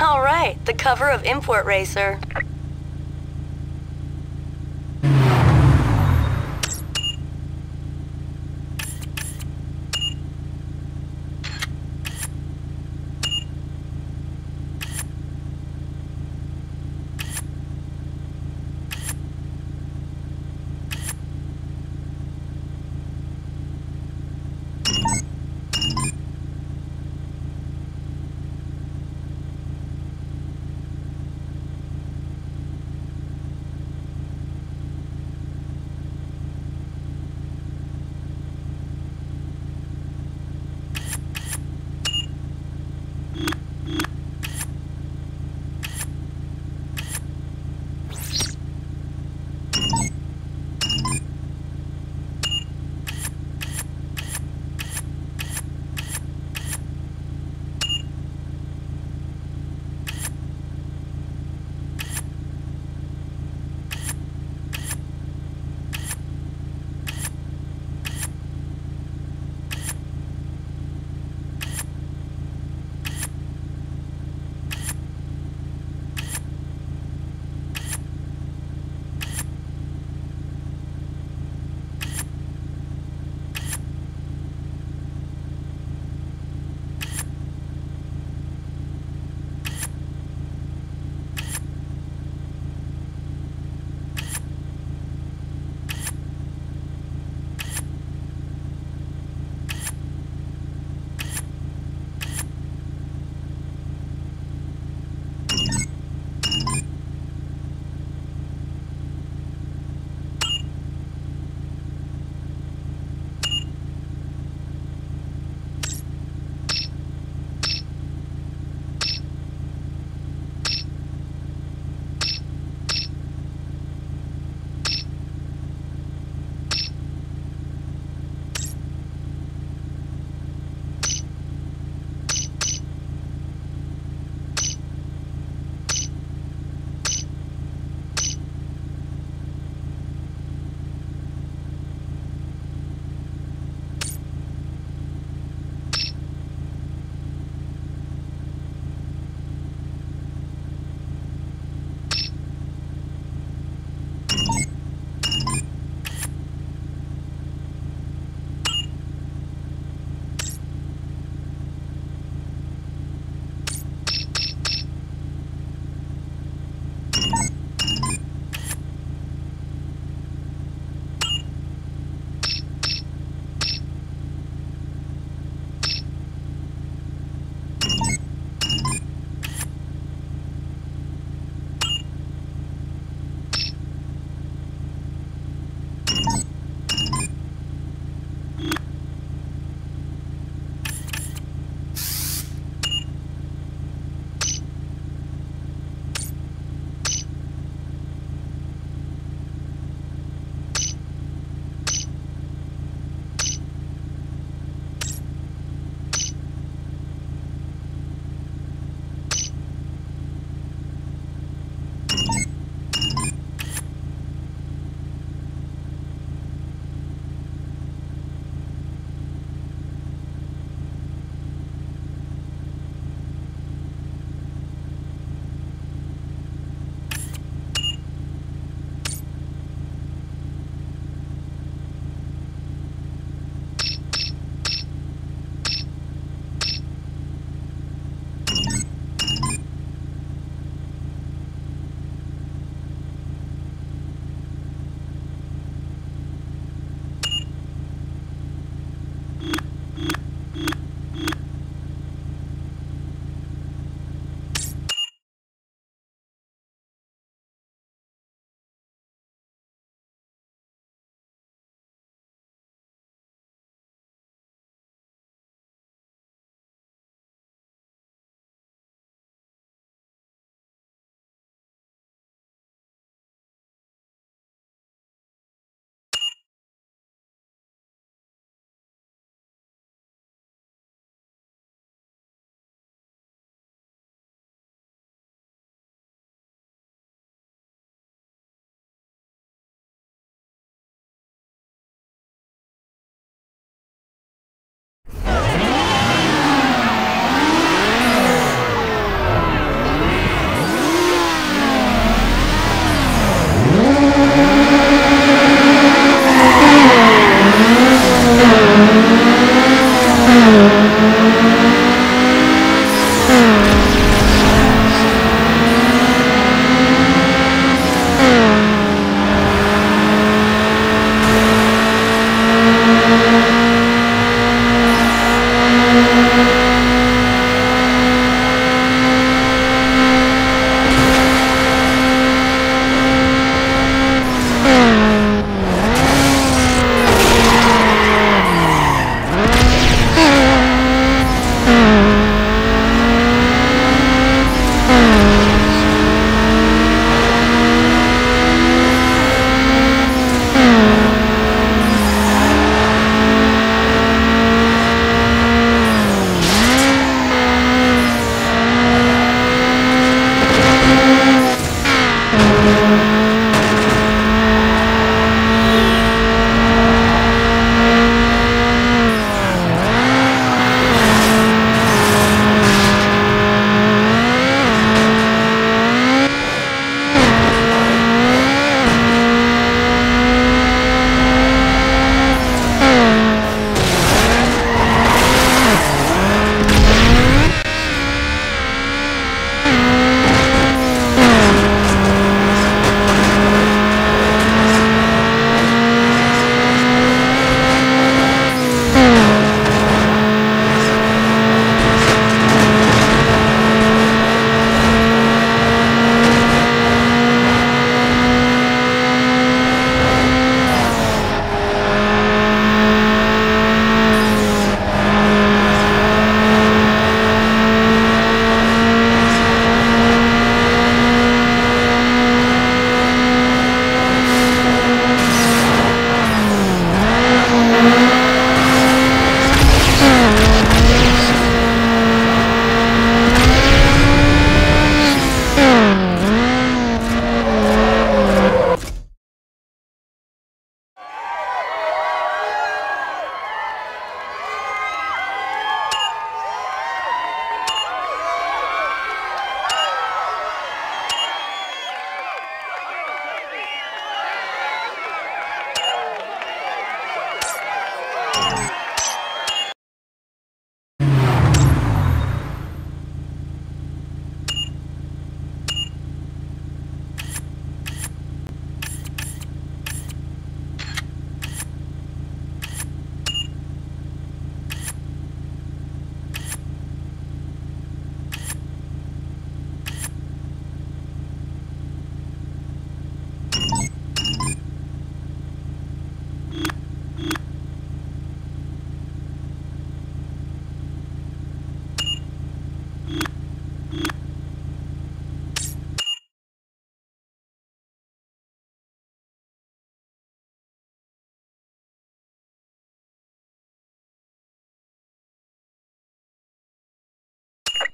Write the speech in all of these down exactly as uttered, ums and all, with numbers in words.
All right, the cover of Import Racer.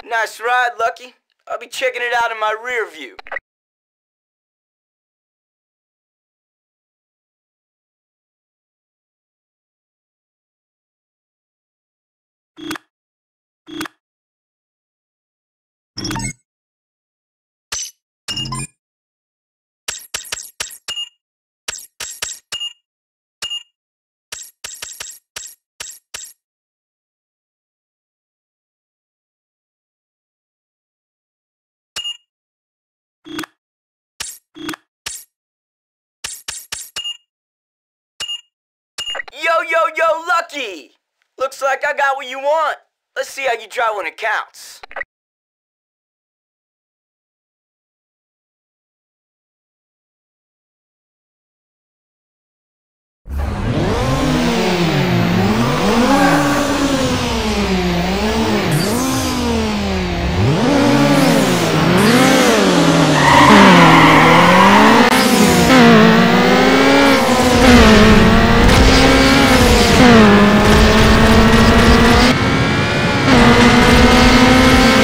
Nice ride, Lucky. I'll be checking it out in my rear view. Yo, yo, yo, Lucky! Looks like I got what you want. Let's see how you drive when it counts. We'll be right back.